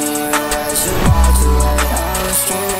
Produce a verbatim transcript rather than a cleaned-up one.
Watching you as you walked away, I was dreaming.